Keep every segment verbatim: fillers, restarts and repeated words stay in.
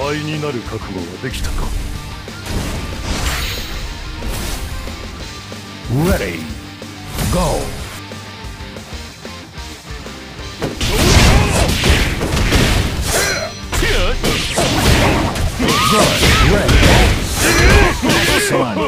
灰になる覚悟はできたか。Ready, go! Good, ready, excellent. Good, great. Excellent.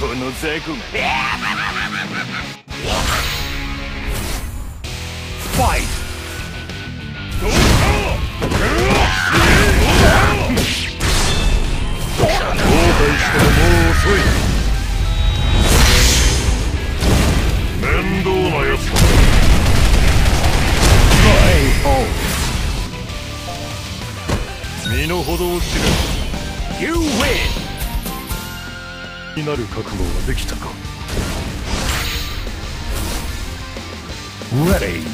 このザコが You win! になる覚悟はできたか。Ready,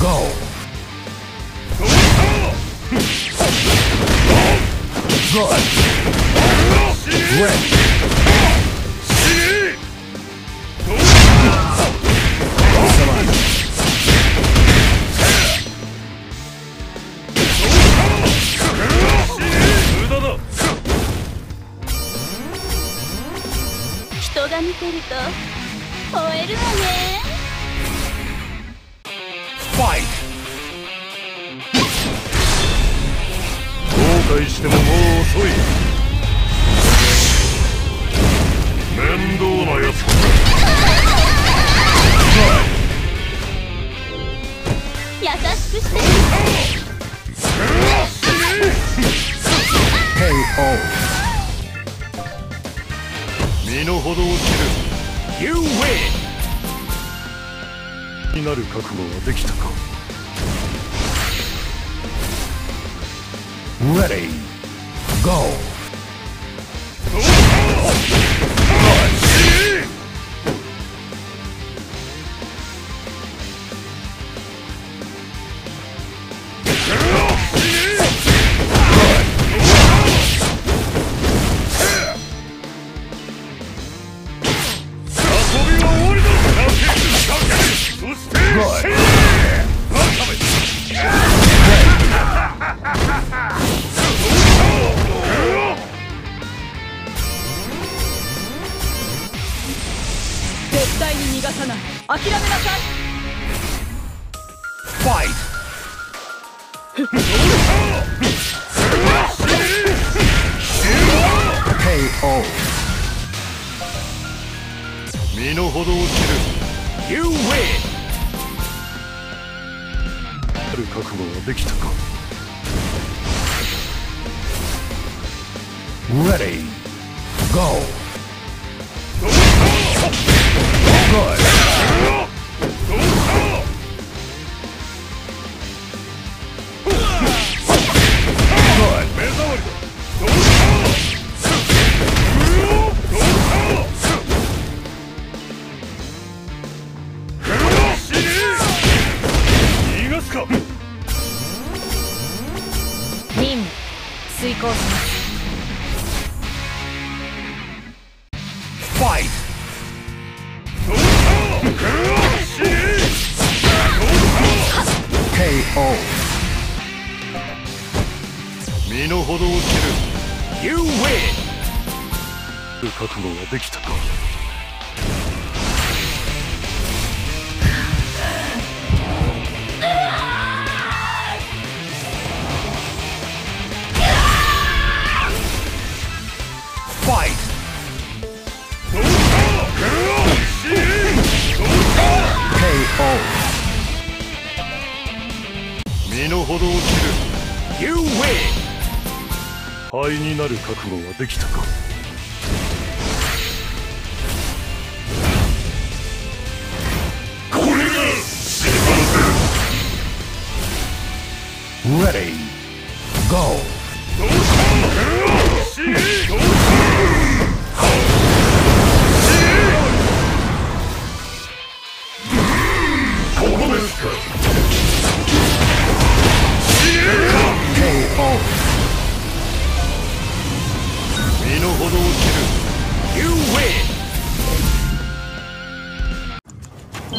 go! Good. Ready. Fight! 後悔してももう遅い。面倒なやつか。優しくして。 身の程を知る。You win! になる覚悟はできたか。Ready, go! You win! ある覚悟はできたか。 Ready, go! Good! Fight! K O. You win! 覚悟はできたか。 Fight! K O. You win! 灰になる覚悟はできたか。 Ready, go! Go! ほどをする。You win!